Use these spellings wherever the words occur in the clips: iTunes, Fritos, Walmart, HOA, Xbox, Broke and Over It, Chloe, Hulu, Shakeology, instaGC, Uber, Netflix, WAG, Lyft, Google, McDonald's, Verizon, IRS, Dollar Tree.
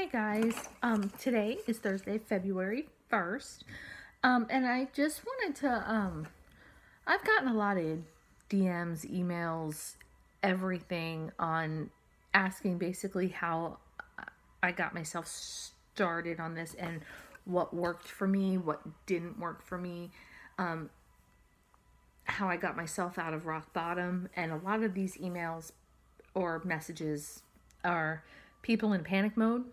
Hey guys, today is Thursday, February 1st, and I just wanted to, I've gotten a lot of DMs, emails, everything on asking basically how I got myself started on this and what worked for me, what didn't work for me, how I got myself out of rock bottom. And a lot of these emails or messages are people in panic mode.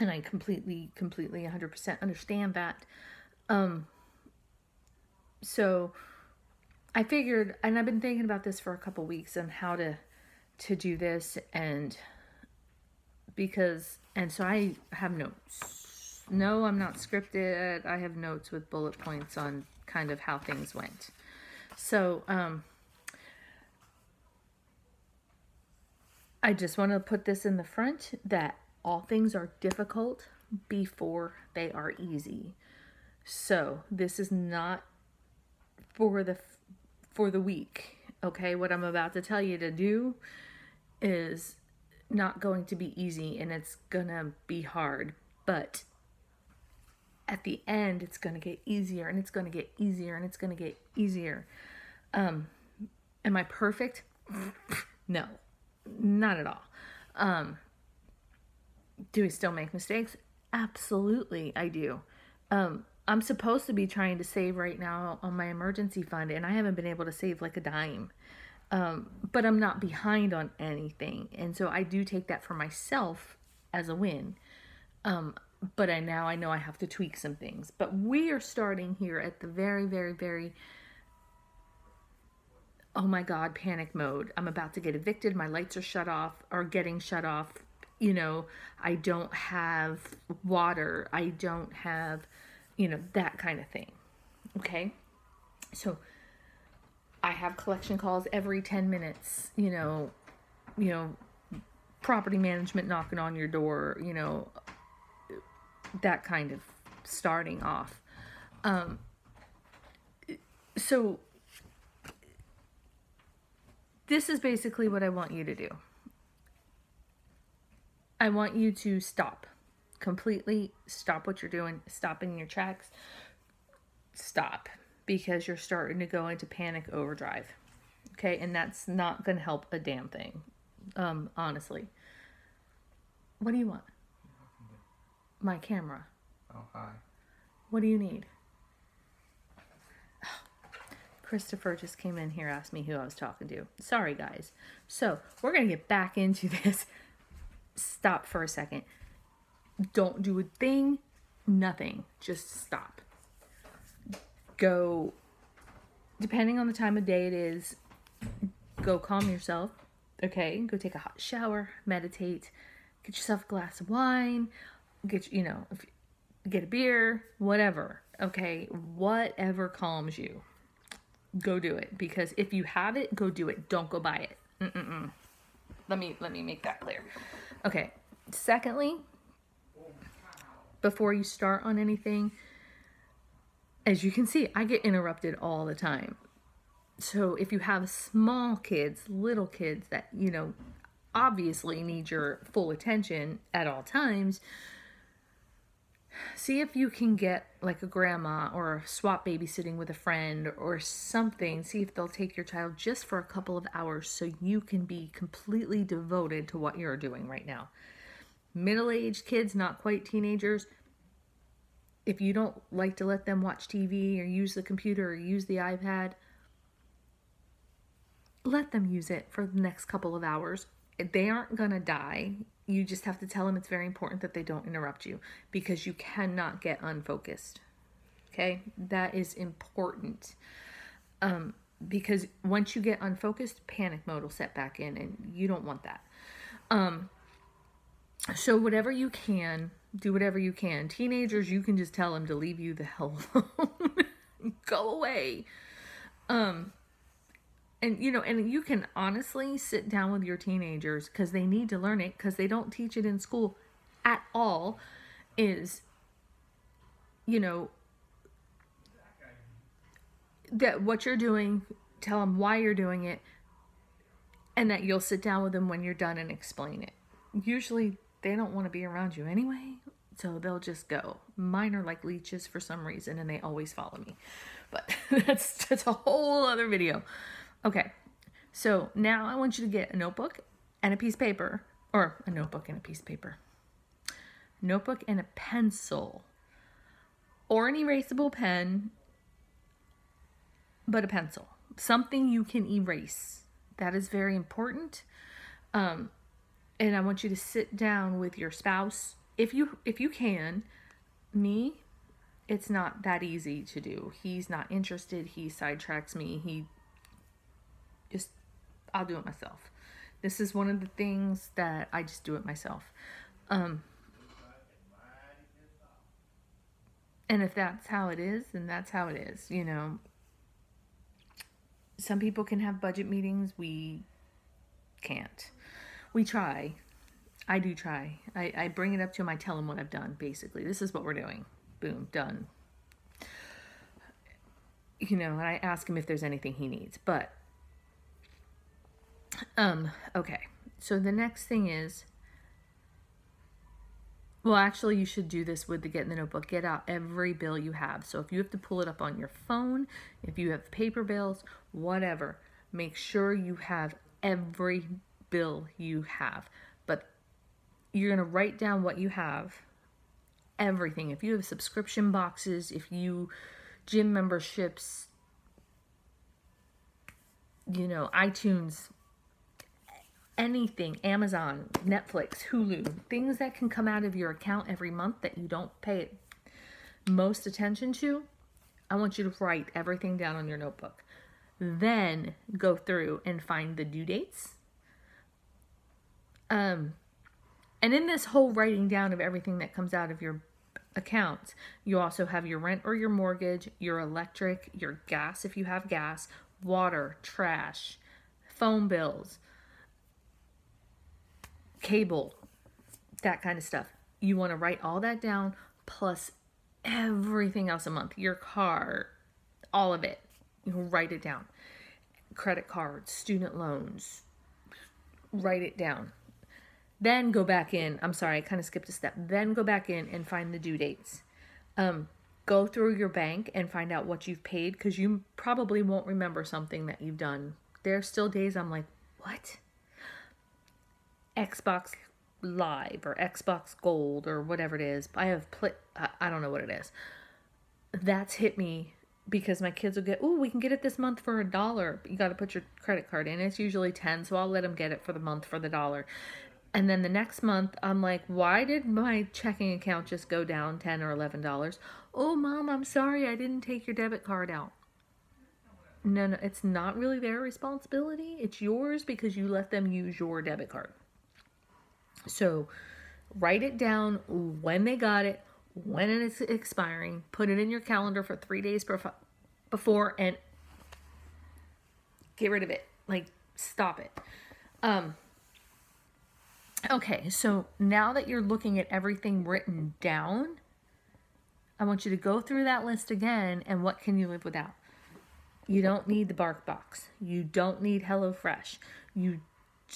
And I completely, 100% understand that. So I figured, and I've been thinking about this for a couple weeks on how to do this, and so I have notes. No, I'm not scripted. I have notes with bullet points on kind of how things went. So, I just want to put this in the front that all things are difficult before they are easy. So this is not for the weak. Okay, what I'm about to tell you to do is not going to be easy, and it's gonna be hard, but at the end it's gonna get easier, and it's gonna get easier, and it's gonna get easier. Am I perfect? No, not at all. Do we still make mistakes? Absolutely, I do. I'm supposed to be trying to save right now on my emergency fund, and I haven't been able to save like a dime. But I'm not behind on anything, and so I do take that for myself as a win. But now I know I have to tweak some things. But we are starting here at the very, very, very, oh my God, panic mode. I'm about to get evicted. My lights are shut off, or getting shut off. You know, I don't have water. I don't have, you know, that kind of thing. Okay. So I have collection calls every 10 minutes, you know, property management knocking on your door, you know, that kind of starting off. So this is basically what I want you to do. I want you to stop. Completely stop what you're doing. Stop in your tracks. Stop. Because you're starting to go into panic overdrive. Okay? And that's not going to help a damn thing. Honestly. What do you want? My camera. Oh, hi. What do you need? Christopher just came in here, asked me who I was talking to. Sorry, guys. So, we're going to get back into this. Stop for a second. Don't do a thing, nothing. Just stop. Go, depending on the time of day it is, go calm yourself, okay? Go take a hot shower, meditate, get yourself a glass of wine, get, you know, get a beer, whatever, okay? Whatever calms you, go do it. Because if you have it, go do it. Don't go buy it. Mm-mm-mm. Let me make that clear. Okay, secondly, before you start on anything, as you can see, I get interrupted all the time. So if you have small kids, little kids that, you know, obviously need your full attention at all times, see if you can get like a grandma or swap babysitting with a friend or something. See if they'll take your child just for a couple of hours so you can be completely devoted to what you're doing right now. Middle-aged kids, not quite teenagers, if you don't like to let them watch TV or use the computer or use the iPad, let them use it for the next couple of hours. They aren't gonna die. You just have to tell them it's very important that they don't interrupt you, because you cannot get unfocused. Okay? That is important. Because once you get unfocused, panic mode will set back in, and you don't want that. So whatever you can, do whatever you can. Teenagers, you can just tell them to leave you the hell alone. Go away. And, you know, and you can honestly sit down with your teenagers, because they need to learn it, because they don't teach it in school at all, is, you know, that what you're doing, tell them why you're doing it, and that you'll sit down with them when you're done and explain it. Usually they don't want to be around you anyway, so they'll just go. Mine are like leeches for some reason, and they always follow me. But that's a whole other video. Okay, so now I want you to get a notebook and a piece of paper, or a notebook and a piece of paper. Notebook and a pencil, or an erasable pen, but a pencil. Something you can erase. That is very important. And I want you to sit down with your spouse. If you can. Me, it's not that easy to do. He's not interested. He sidetracks me. I'll do it myself. This is one of the things that I just do it myself. And if that's how it is, then that's how it is, you know. Some people can have budget meetings. We can't. We try. I do try. I bring it up to them. I tell them what I've done, basically. This is what we're doing. Boom. Done. You know, and I ask him if there's anything he needs. But, okay. So the next thing is, well, actually, you should do this with the Get in the Notebook. Get out every bill you have. So if you have to pull it up on your phone, if you have paper bills, whatever, make sure you have every bill you have. But you're going to write down what you have, everything. If you have subscription boxes, if you gym memberships, you know, iTunes, anything, Amazon, Netflix, Hulu, things that can come out of your account every month that you don't pay most attention to, I want you to write everything down on your notebook. Then go through and find the due dates. And in this whole writing down of everything that comes out of your accounts, you also have your rent or your mortgage, your electric, your gas if you have gas, water, trash, phone bills, cable, that kind of stuff. You want to write all that down, plus everything else a month. Your car, all of it. You write it down. Credit cards, student loans, write it down. Then go back in. I'm sorry, I kind of skipped a step. Then go back in and find the due dates. Go through your bank and find out what you've paid, because you probably won't remember something that you've done. There are still days I'm like, what? Xbox Live or Xbox Gold or whatever it is. I have I don't know what it is. That's hit me because my kids will get, oh, we can get it this month for $1. You got to put your credit card in. It's usually 10, so I'll let them get it for the month for the $1. And then the next month, I'm like, why did my checking account just go down $10 or $11? Oh, Mom, I'm sorry. I didn't take your debit card out. No, it's not really their responsibility. It's yours because you let them use your debit card. So write it down when they got it, when it's expiring, put it in your calendar for 3 days before, and get rid of it. Like, stop it. Okay, so now that you're looking at everything written down, I want you to go through that list again, and what can you live without? You don't need the BarkBox. You don't need HelloFresh. You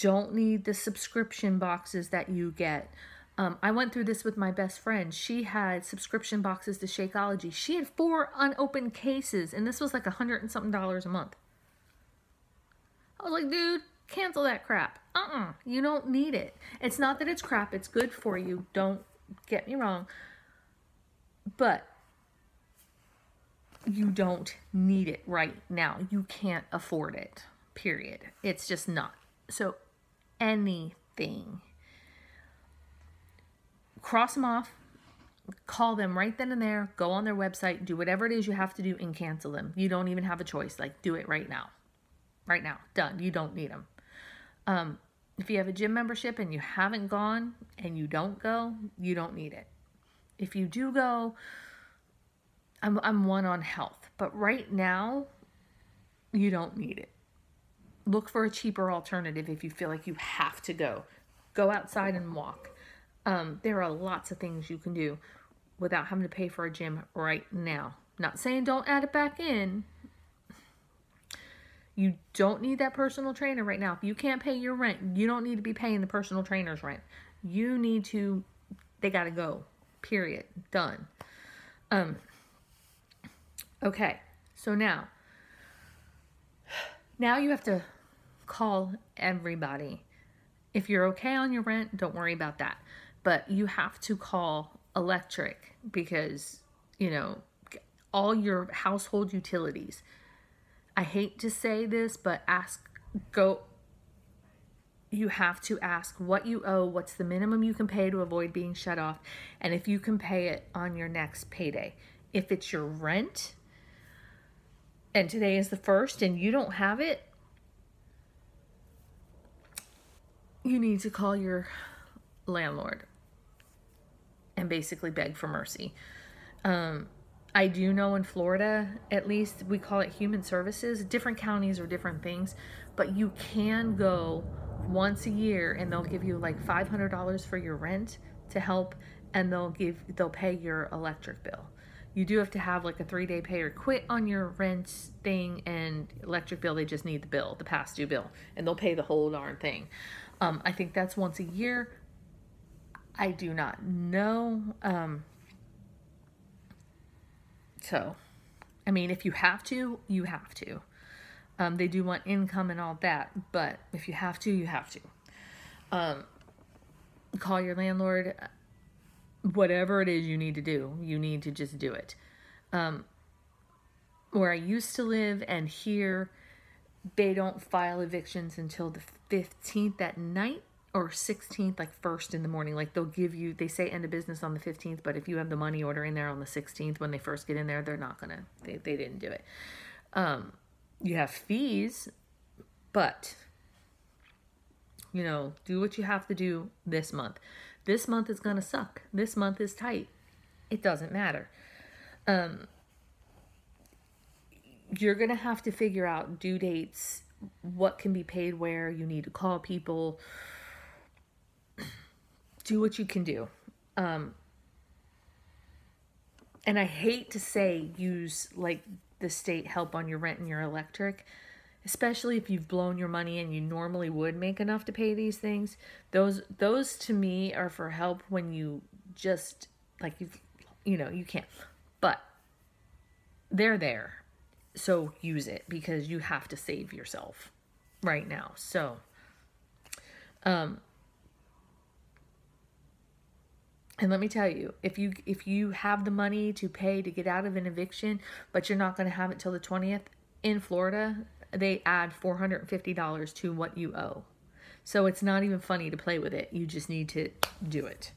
don't need the subscription boxes that you get. I went through this with my best friend. She had subscription boxes to Shakeology. She had 4 unopened cases, and this was like $100 and something a month. I was like, dude, cancel that crap. You don't need it. It's not that it's crap. It's good for you. Don't get me wrong. But you don't need it right now. You can't afford it, period. It's just not. So anything, cross them off, call them right then and there, go on their website, do whatever it is you have to do and cancel them. You don't even have a choice. Like, do it right now. Right now. Done. You don't need them. If you have a gym membership and you haven't gone and you don't go, you don't need it. If you do go, I'm one on health, but right now you don't need it. Look for a cheaper alternative if you feel like you have to go. Go outside and walk. There are lots of things you can do without having to pay for a gym right now. Not saying don't add it back in. You don't need that personal trainer right now. If you can't pay your rent, you don't need to be paying the personal trainer's rent. You need to, they gotta go, period, done. Okay, so now you have to call everybody. If you're okay on your rent, don't worry about that. But you have to call electric because, you know, all your household utilities. I hate to say this, but you have to ask what you owe, what's the minimum you can pay to avoid being shut off, and if you can pay it on your next payday. If it's your rent, and today is the 1st and you don't have it, you need to call your landlord and basically beg for mercy. I do know in Florida, at least, we call it human services. Different counties are different things, but you can go once a year and they'll give you like $500 for your rent to help, and they'll pay your electric bill. You do have to have like a 3-day pay or quit on your rent thing and electric bill. They just need the bill, the past due bill, and they'll pay the whole darn thing. I think that's once a year. I do not know. So, I mean, if you have to, you have to. They do want income and all that, but if you have to, you have to. Call your landlord. Whatever it is you need to do, you need to just do it. Where I used to live and here, they don't file evictions until the 15th at night or 16th, like 1st in the morning. Like they'll give you, they say end of business on the 15th, but if you have the money order in there on the 16th, when they first get in there, they're not gonna, they didn't do it. You have fees, but you know, do what you have to do this month. This month is going to suck. This month is tight. It doesn't matter. You're going to have to figure out due dates, what can be paid where. You need to call people. Do what you can do. And I hate to say use like the state help on your rent and your electric, especially if you've blown your money and you normally would make enough to pay these things. Those to me are for help when you just, like, you know, you can't. But they're there. So use it because you have to save yourself right now. So, and let me tell you, if you have the money to pay to get out of an eviction, but you're not going to have it till the 20th in Florida, they add $450 to what you owe. So it's not even funny to play with it. You just need to do it.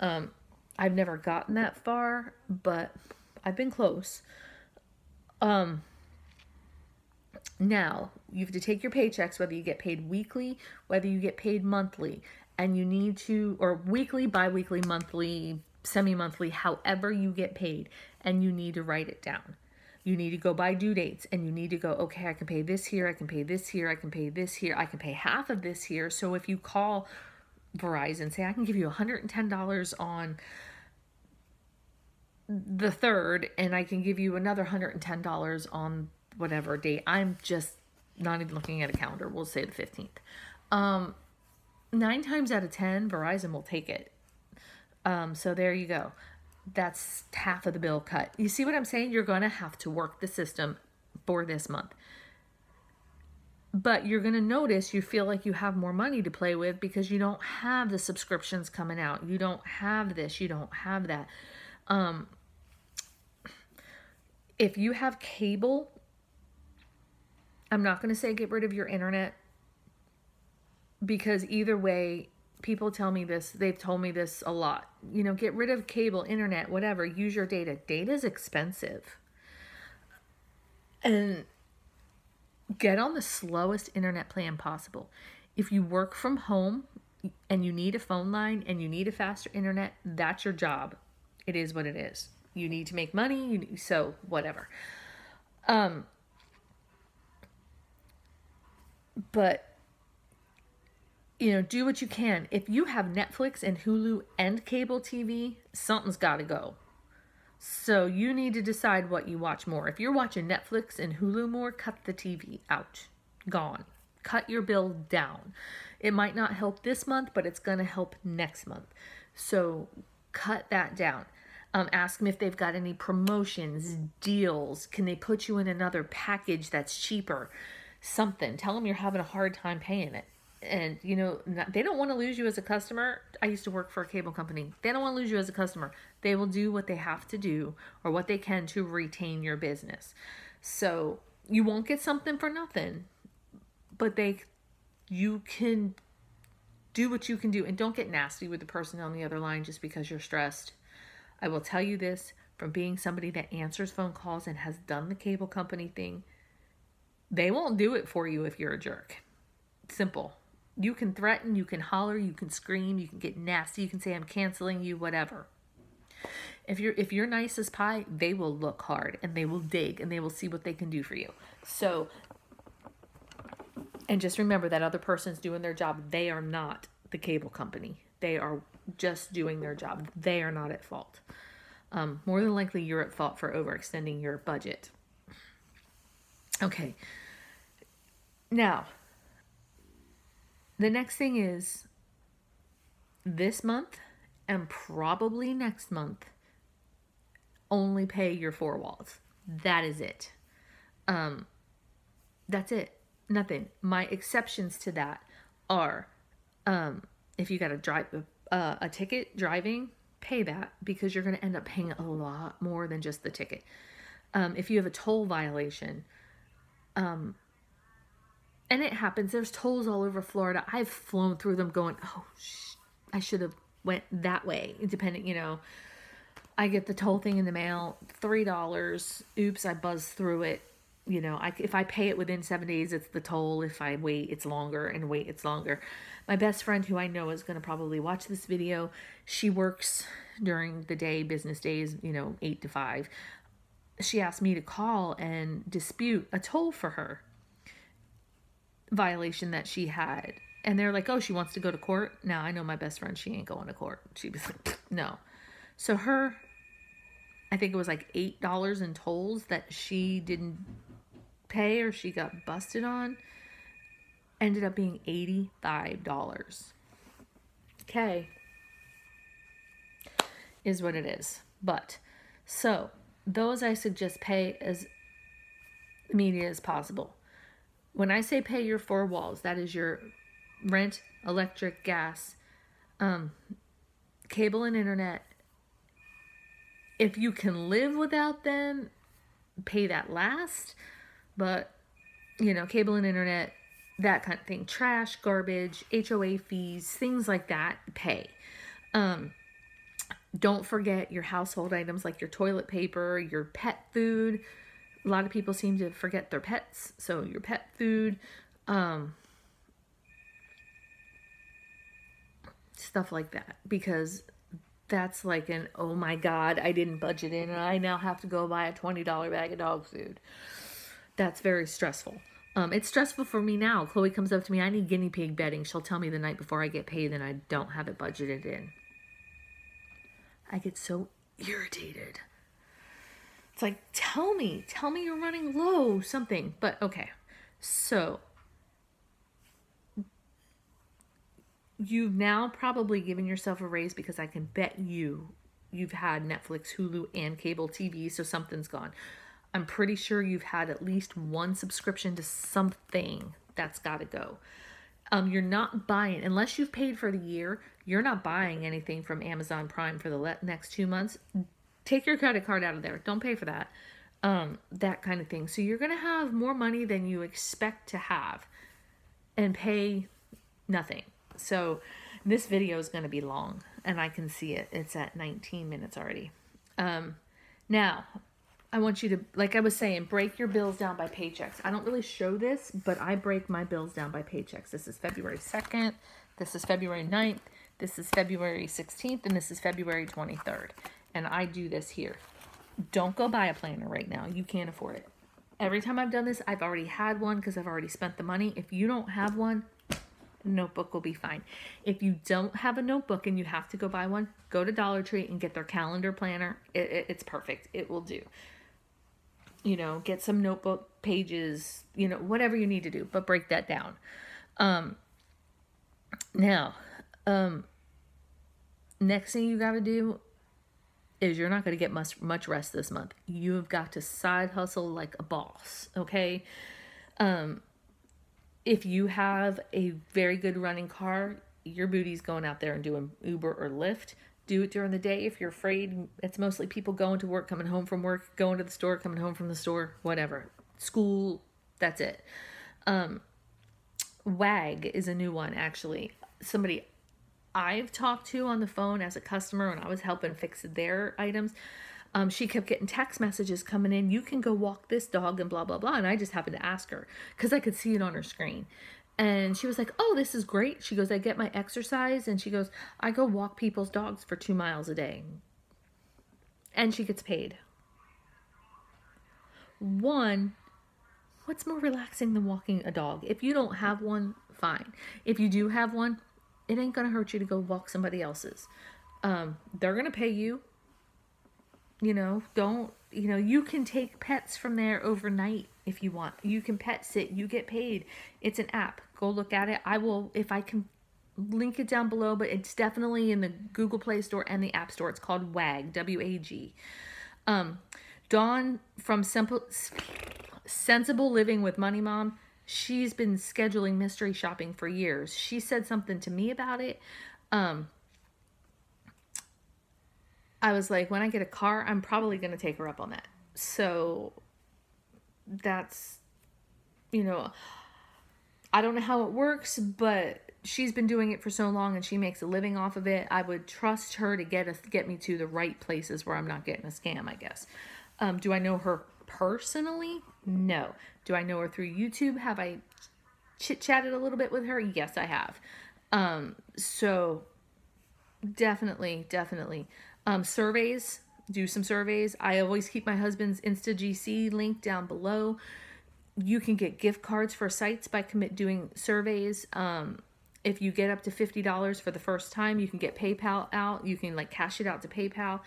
I've never gotten that far, but I've been close. Now, you have to take your paychecks, whether you get paid weekly, whether you get paid monthly, and you need to, or weekly, bi-weekly, monthly, semi-monthly, however you get paid, and you need to write it down. You need to go by due dates and you need to go, okay, I can pay this here, I can pay this here, I can pay this here, I can pay half of this here. So if you call Verizon, say I can give you $110 on the 3rd and I can give you another $110 on whatever date. I'm just not even looking at a calendar. We'll say the 15th. 9 times out of 10, Verizon will take it. So there you go. That's half of the bill cut. You see what I'm saying? You're going to have to work the system for this month. But you're going to notice you feel like you have more money to play with because you don't have the subscriptions coming out. You don't have this. You don't have that. If you have cable, I'm not going to say get rid of your internet because either way, people tell me this, they've told me this a lot. You know, get rid of cable, internet, whatever, use your data. Data's expensive. And get on the slowest internet plan possible. If you work from home and you need a phone line and you need a faster internet, that's your job. It is what it is. You need to make money, so whatever. But you know, do what you can. If you have Netflix and Hulu and cable TV, something's got to go. So you need to decide what you watch more. If you're watching Netflix and Hulu more, cut the TV out. Gone. Cut your bill down. It might not help this month, but it's going to help next month. So cut that down. Ask them if they've got any promotions, deals. Can they put you in another package that's cheaper? Something. Tell them you're having a hard time paying it. And, you know, they don't want to lose you as a customer. I used to work for a cable company. They don't want to lose you as a customer. They will do what they have to do or what they can to retain your business. So you won't get something for nothing, but you can do what you can do. And don't get nasty with the person on the other line just because you're stressed. I will tell you this from being somebody that answers phone calls and has done the cable company thing. They won't do it for you if you're a jerk. Simple. You can threaten, you can holler, you can scream, you can get nasty, you can say I'm canceling you, whatever. If you're nice as pie, they will look hard and they will dig and they will see what they can do for you. So, and just remember that other person's doing their job. They are not the cable company. They are just doing their job. They are not at fault. More than likely you're at fault for overextending your budget. Okay. Now, the next thing is this month and probably next month, only pay your four walls. That is it. That's it. Nothing. My exceptions to that are if you got to drive a ticket driving, pay that because you're going to end up paying a lot more than just the ticket. If you have a toll violation, and it happens. There's tolls all over Florida. I've flown through them going, oh, I should have went that way. Depending, you know, I get the toll thing in the mail, $3. Oops, I buzzed through it. You know, if I pay it within 7 days, it's the toll. If I wait, it's longer, and wait, it's longer. My best friend, who I know is going to probably watch this video, she works during the day, business days, you know, 8 to 5. She asked me to call and dispute a toll for her violation that she had, and they're like, oh, she wants to go to court. Now I know my best friend, she ain't going to court. She was like, no. So her, I think it was like $8 in tolls that she didn't pay or she got busted on ended up being $85. Okay, is what it is. But so those I suggest pay as immediate as possible. When I say pay your four walls, that is your rent, electric, gas, cable and internet. If you can live without them, pay that last. But, you know, cable and internet, that kind of thing. Trash, garbage, HOA fees, things like that, pay. Don't forget your household items like your toilet paper, your pet food. A lot of people seem to forget their pets. So your pet food, stuff like that, because that's like an, oh my God, I didn't budget in and I now have to go buy a $20 bag of dog food. That's very stressful. It's stressful for me now. Chloe comes up to me, I need guinea pig bedding. She'll tell me the night before I get paid and I don't have it budgeted in. I get so irritated. It's like, tell me you're running low, something. But okay, so you've now probably given yourself a raise because I can bet you've had Netflix, Hulu, and cable TV, so something's gone. I'm pretty sure you've had at least one subscription to something. That's got to go. You're not buying, unless you've paid for the year, you're not buying anything from Amazon Prime for the next 2 months. Take your credit card out of there. Don't pay for that. That kind of thing. So you're going to have more money than you expect to have and pay nothing. So this video is going to be long and I can see it. It's at 19 minutes already. Now, I want you to, like I was saying, break your bills down by paychecks. I don't really show this, but I break my bills down by paychecks. This is February 2nd. This is February 9th. This is February 16th. And this is February 23rd. And I do this here. Don't go buy a planner right now. You can't afford it. Every time I've done this, I've already had one because I've already spent the money. If you don't have one, a notebook will be fine. If you don't have a notebook and you have to go buy one, go to Dollar Tree and get their calendar planner. It's perfect. It will do. You know, get some notebook pages, you know, whatever you need to do, but break that down. Next thing you got to do is you're not going to get much rest this month. You've got to side hustle like a boss, okay? If you have a very good running car, your booty's going out there and doing Uber or Lyft. Do it during the day if you're afraid. It's mostly people going to work, coming home from work, going to the store, coming home from the store, whatever. School, that's it. WAG is a new one, actually. Somebody I've talked to on the phone as a customer when I was helping fix their items, she kept getting text messages coming in, you can go walk this dog and blah, blah, blah. And I just happened to ask her because I could see it on her screen. And she was like, oh, this is great. She goes, I get my exercise. And she goes, I go walk people's dogs for 2 miles a day. And she gets paid. One, what's more relaxing than walking a dog? If you don't have one, fine. If you do have one, it ain't going to hurt you to go walk somebody else's. They're going to pay you. You know, don't, you know, you can take pets from there overnight if you want. You can pet sit. You get paid. It's an app. Go look at it. I will, if I can, link it down below, but it's definitely in the Google Play Store and the App Store. It's called WAG, W-A-G. Dawn from Sensible Living with Money Mom, she's been scheduling mystery shopping for years. She said something to me about it. I was like, when I get a car, I'm probably going to take her up on that. So that's, you know, I don't know how it works, but she's been doing it for so long and she makes a living off of it. I would trust her to get me to the right places where I'm not getting a scam, I guess. Do I know her personally? No. Do I know her through YouTube? Have I chit-chatted a little bit with her? Yes, I have. So definitely, definitely. Surveys, do some surveys. I always keep my husband's instaGC link down below. You can get gift cards for sites by doing surveys. If you get up to $50 for the first time, you can get PayPal out. You can like cash it out to PayPal.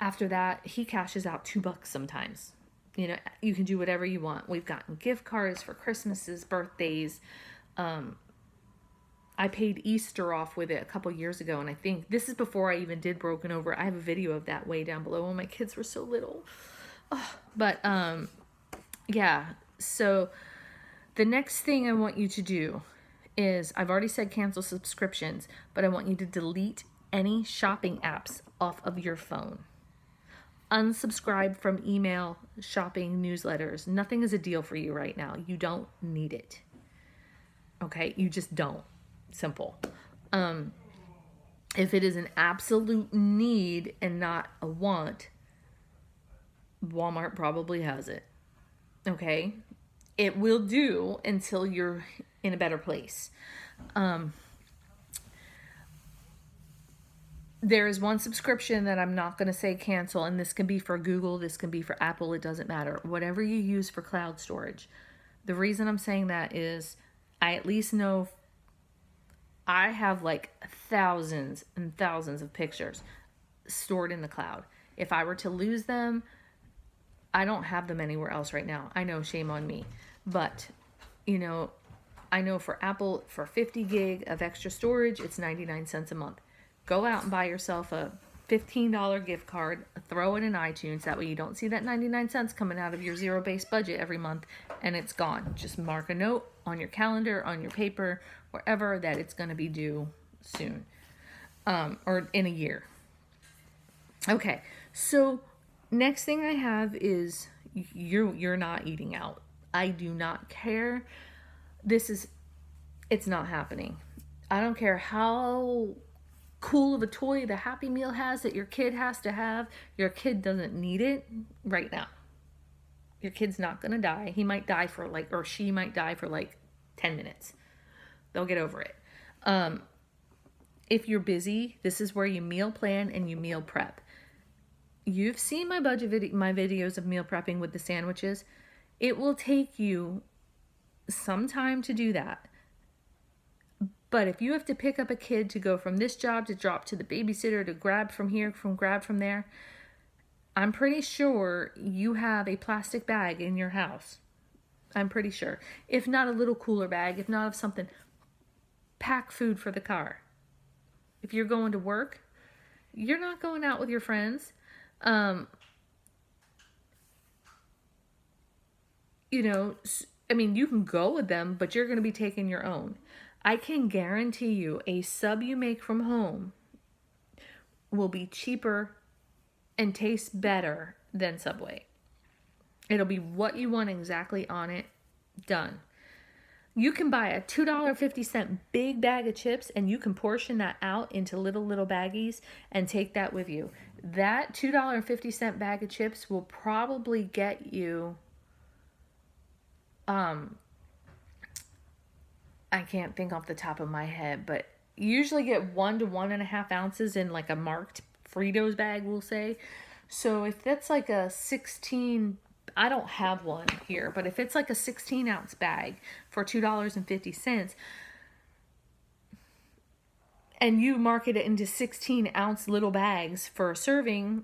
After that, he cashes out $2 sometimes. You know, you can do whatever you want. We've gotten gift cards for Christmases, birthdays. I paid Easter off with it a couple years ago, and I think this is before I even did Broken Over. I have a video of that way down below when my kids were so little. Oh, but, yeah, so the next thing I want you to do is, I've already said cancel subscriptions, but I want you to delete any shopping apps off of your phone. Unsubscribe from email, shopping, newsletters. Nothing is a deal for you right now. You don't need it. Okay? You just don't. Simple. If it is an absolute need and not a want, Walmart probably has it. Okay? It will do until you're in a better place. There is one subscription that I'm not going to say cancel, and this can be for Google, this can be for Apple, it doesn't matter. Whatever you use for cloud storage. The reason I'm saying that is I at least know I have like thousands and thousands of pictures stored in the cloud. If I were to lose them, I don't have them anywhere else right now. I know, shame on me. But, you know, I know for Apple, for 50 gig of extra storage, it's 99 cents a month. Go out and buy yourself a $15 gift card, throw it in iTunes. That way you don't see that 99 cents coming out of your zero-based budget every month and it's gone. Just mark a note on your calendar, on your paper, wherever, that it's going to be due soon, or in a year. Okay, so next thing I have is you're not eating out. I do not care. It's not happening. I don't care how cool of a toy the Happy Meal has that your kid has to have. Your kid doesn't need it right now. Your kid's not gonna die. He might die for like, or she might die for like 10 minutes. They'll get over it. If you're busy, this is where you meal plan and you meal prep. You've seen my budget video, my videos of meal prepping with the sandwiches. It will take you some time to do that. But if you have to pick up a kid to go from this job to drop to the babysitter to grab from here, grab from there, I'm pretty sure you have a plastic bag in your house I'm pretty sure. If not a little cooler bag, if not of something, pack food for the car. If you're going to work, you're not going out with your friends. You know, I mean, you can go with them, but you're going to be taking your own. I can guarantee you a sub you make from home will be cheaper and taste better than Subway. It'll be what you want exactly on it, done. You can buy a $2.50 big bag of chips and you can portion that out into little baggies and take that with you. That $2.50 bag of chips will probably get you, I can't think off the top of my head, but you usually get 1 to 1.5 ounces in like a marked Fritos bag, we'll say. So if that's like a 16, I don't have one here, but if it's like a 16 ounce bag for $2.50 and you market it into 16 ounce little bags for a serving,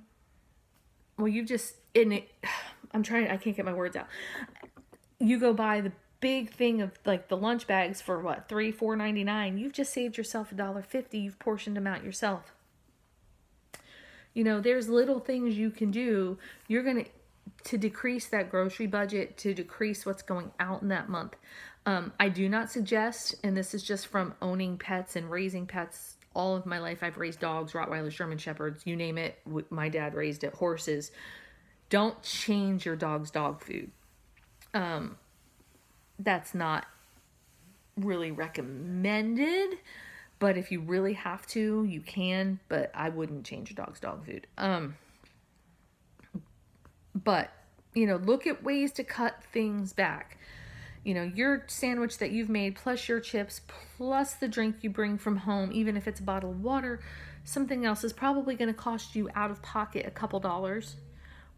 well, you just, I can't get my words out. You go buy the big thing of like the lunch bags for what, $4.99. You've just saved yourself $1.50. You've portioned them out yourself. You know, there's little things you can do. You're going to decrease that grocery budget, to decrease what's going out in that month. I do not suggest, and this is just from owning pets and raising pets all of my life. I've raised dogs, Rottweilers, German Shepherds, you name it. My dad raised it, horses. Don't change your dog's dog food. That's not really recommended, but if you really have to, you can, but I wouldn't change your dog's dog food. But, you know, look at ways to cut things back. You know, your sandwich that you've made, plus your chips, plus the drink you bring from home, even if it's a bottle of water, something else is probably going to cost you out of pocket a couple dollars,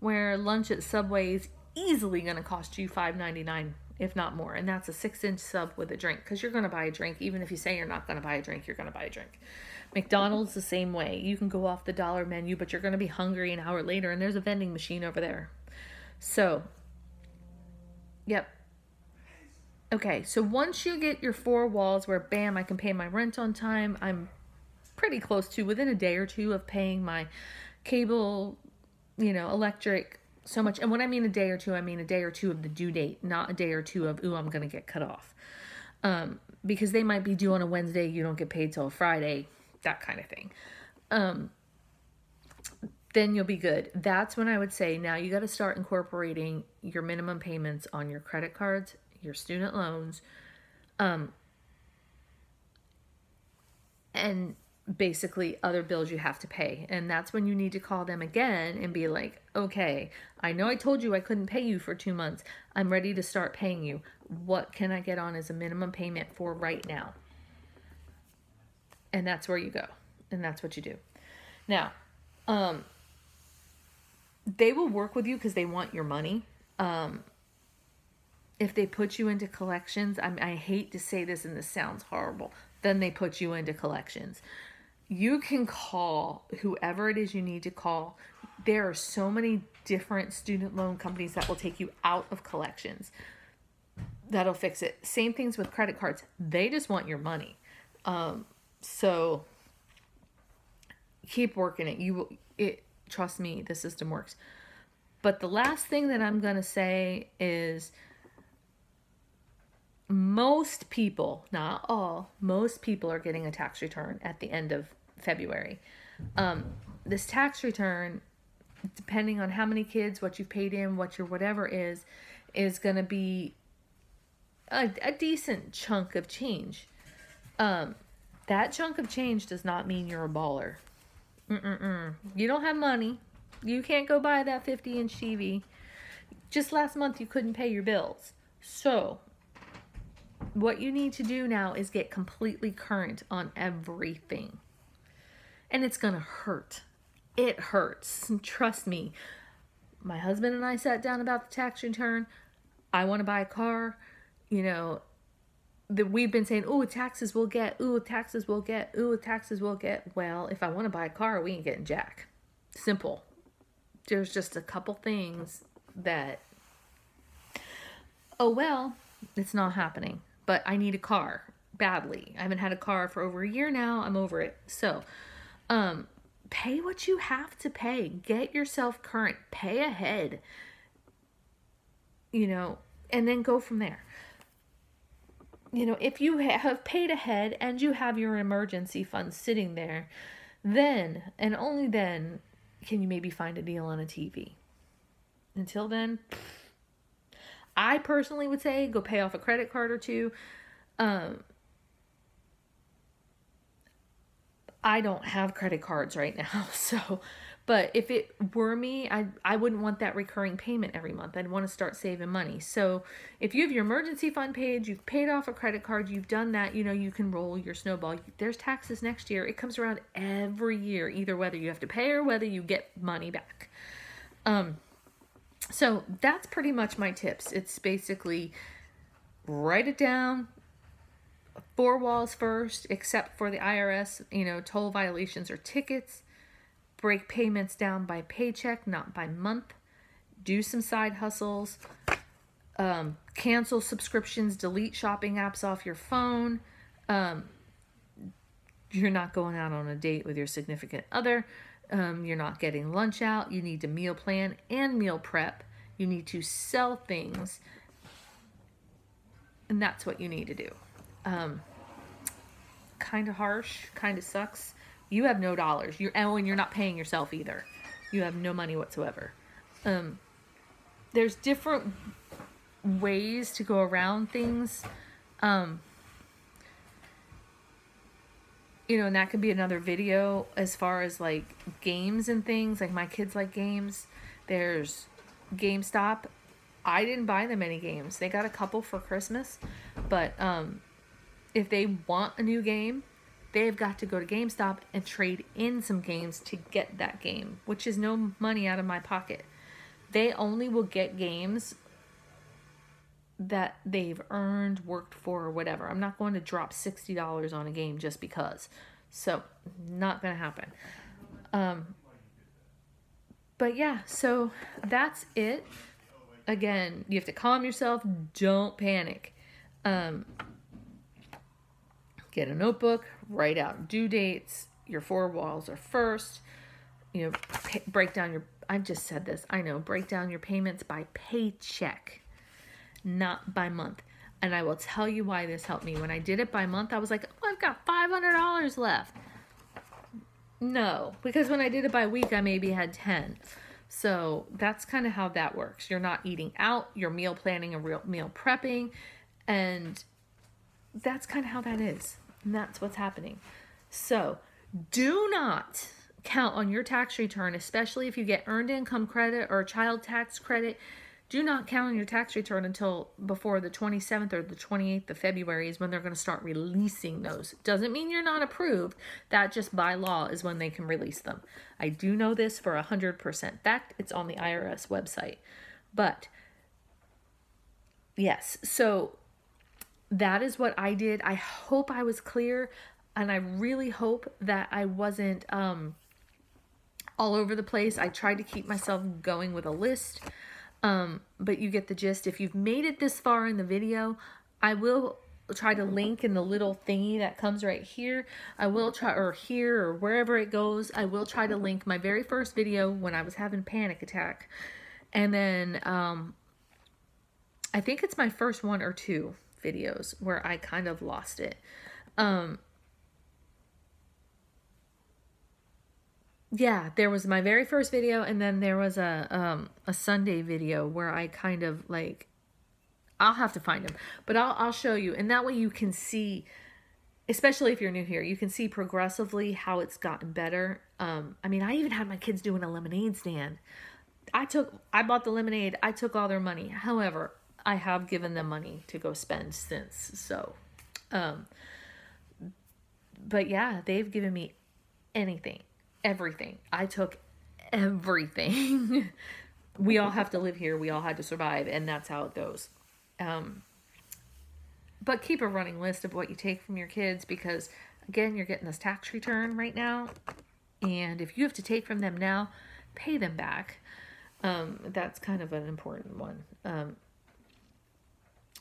where lunch at Subway is easily going to cost you $5.99, if not more. And that's a 6-inch sub with a drink, because you're going to buy a drink. Even if you say you're not going to buy a drink, you're going to buy a drink. McDonald's the same way. You can go off the dollar menu, but you're going to be hungry an hour later, and there's a vending machine over there. So, yep. Okay, so once you get your four walls where, bam, I can pay my rent on time, I'm pretty close to, within a day or two of paying my cable, you know, electric, so much. And when I mean a day or two, I mean a day or two of the due date, not a day or two of, ooh, I'm going to get cut off. Because they might be due on a Wednesday, you don't get paid till Friday, that kind of thing. Then you'll be good. That's when I would say, now you got to start incorporating your minimum payments on your credit cards, your student loans, and basically other bills you have to pay. And that's when you need to call them again and be like, okay, I know I told you I couldn't pay you for 2 months. I'm ready to start paying you. What can I get on as a minimum payment for right now? And that's where you go. And that's what you do. Now, they will work with you because they want your money. If they put you into collections, I hate to say this and this sounds horrible, then they put you into collections. You can call whoever it is you need to call. There are so many different student loan companies that will take you out of collections. That'll fix it. Same things with credit cards. They just want your money. So keep working it. You will, trust me, the system works. But the last thing that I'm going to say is most people, not all, most people are getting a tax return at the end of February. This tax return, depending on how many kids, what you've paid in, what your whatever is going to be a decent chunk of change. That chunk of change does not mean you're a baller. You don't have money. You can't go buy that 50-inch TV. Just last month, you couldn't pay your bills. So what you need to do now is get completely current on everything. And it's going to hurt. It hurts. Trust me. My husband and I sat down about the tax return. I want to buy a car. You know, that we've been saying, ooh, taxes we'll get, ooh, taxes we'll get, ooh, taxes we'll get. Well, if I want to buy a car, we ain't getting jack. Simple. There's just a couple things that oh, well, it's not happening, but I need a car badly. I haven't had a car for over a year now. I'm over it. So, pay what you have to pay. Get yourself current. Pay ahead, you know, and then go from there. You know, if you have paid ahead and you have your emergency fund sitting there, then and only then can you maybe find a deal on a TV. Until then, I personally would say go pay off a credit card or two. I don't have credit cards right now, so, but if it were me, I wouldn't want that recurring payment every month. I'd want to start saving money. So if you have your emergency fund paid, you've paid off a credit card, you've done that, you know, you can roll your snowball. There's taxes next year. It comes around every year, either whether you have to pay or whether you get money back. So that's pretty much my tips. It's basically write it down. Four walls first, except for the IRS, you know, toll violations or tickets. Break payments down by paycheck, not by month. Do some side hustles. Cancel subscriptions, delete shopping apps off your phone. You're not going out on a date with your significant other. You're not getting lunch out. You need to meal plan and meal prep. You need to sell things. And that's what you need to do. Kind of harsh, kind of sucks. You have no dollars. And you're not paying yourself either. You have no money whatsoever. There's different ways to go around things. You know, and that could be another video as far as like games and things. Like my kids like games. There's GameStop. I didn't buy them any games. They got a couple for Christmas, but, if they want a new game, they've got to go to GameStop and trade in some games to get that game, which is no money out of my pocket. They only will get games that they've earned, worked for, or whatever. I'm not going to drop $60 on a game just because. So, not going to happen. But yeah, so that's it. Again, you have to calm yourself. Don't panic. Get a notebook, write out due dates, your four walls are first, you know, break down your, I've just said this, I know, break down your payments by paycheck, not by month. And I will tell you why this helped me. When I did it by month, I was like, oh, I've got $500 left. No, because when I did it by week, I maybe had 10. So that's kind of how that works. You're not eating out, you're meal planning and meal prepping, and that's kind of how that is. And that's what's happening. So do not count on your tax return, especially if you get earned income credit or child tax credit. Do not count on your tax return until before the 27th or the 28th of February is when they're going to start releasing those. Doesn't mean you're not approved. That just by law is when they can release them. I do know this for 100%. That it's on the IRS website. But yes, so that is what I did. I hope I was clear, and I really hope that I wasn't all over the place. I tried to keep myself going with a list, but you get the gist. If you've made it this far in the video, I will try to link in the little thingy that comes right here. I will try, or here, or wherever it goes, I will try to link my very first video when I was having a panic attack. And then I think it's my first one or two videos where I kind of lost it. Yeah, there was my very first video, and then there was a Sunday video where I kind of like, I'll have to find them, but I'll show you, and that way you can see, especially if you're new here, you can see progressively how it's gotten better. I mean, I even had my kids doing a lemonade stand. I bought the lemonade, I took all their money. However, I have given them money to go spend since. So, but yeah, they've given me anything, everything. I took everything. We all have to live here. We all had to survive, and that's how it goes. But keep a running list of what you take from your kids, because again, you're getting this tax return right now. And if you have to take from them now, pay them back. That's kind of an important one.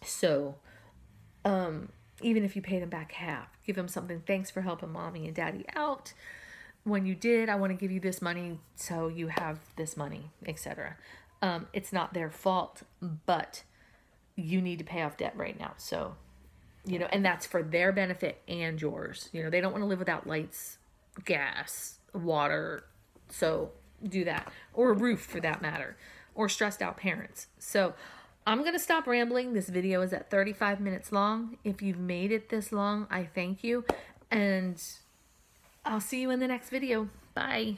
So, even if you pay them back half, give them something. Thanks for helping mommy and daddy out. When you did, I want to give you this money, so you have this money, etc. It's not their fault, but you need to pay off debt right now. So, you know, and that's for their benefit and yours. You know, they don't want to live without lights, gas, water. So do that, or a roof for that matter, or stressed out parents. So I'm going to stop rambling. This video is at 35 minutes long. If you've made it this long, I thank you, and I'll see you in the next video. Bye.